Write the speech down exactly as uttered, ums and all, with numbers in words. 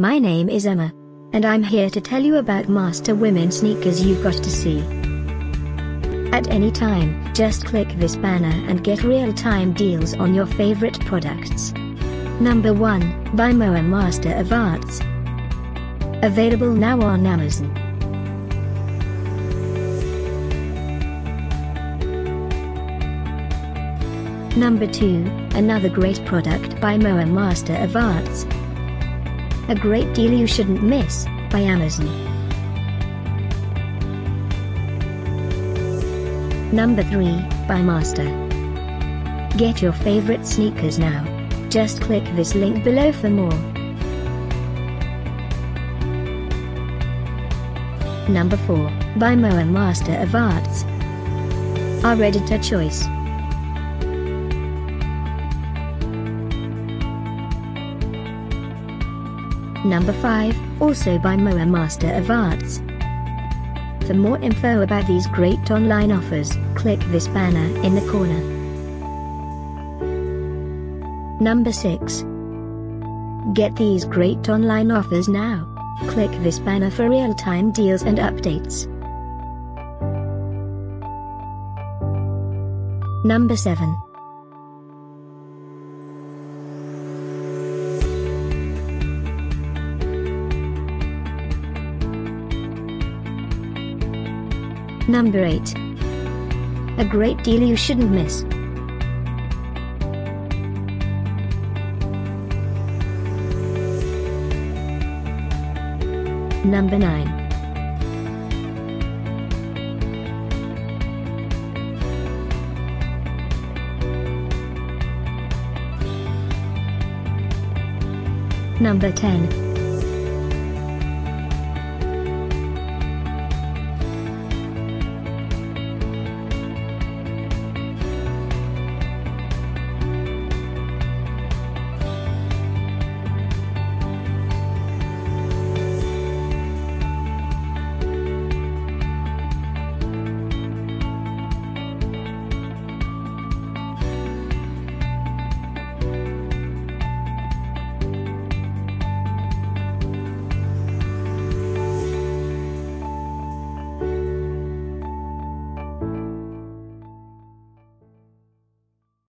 My name is Emma, and I'm here to tell you about Master Women sneakers you've got to see. At any time, just click this banner and get real-time deals on your favorite products. Number one, by M O A Master of Arts. Available now on Amazon. Number two, another great product by M O A Master of Arts. A great deal you shouldn't miss, by Amazon. Number three, by Master. Get your favorite sneakers now. Just click this link below for more. Number four, by M O A Master of Arts. Our editor choice. Number five, also by M O A Master of Arts. For more info about these great online offers, click this banner in the corner. Number six. Get these great online offers now. Click this banner for real-time deals and updates. Number seven. Number eight. A great deal you shouldn't miss. Number nine. Number ten.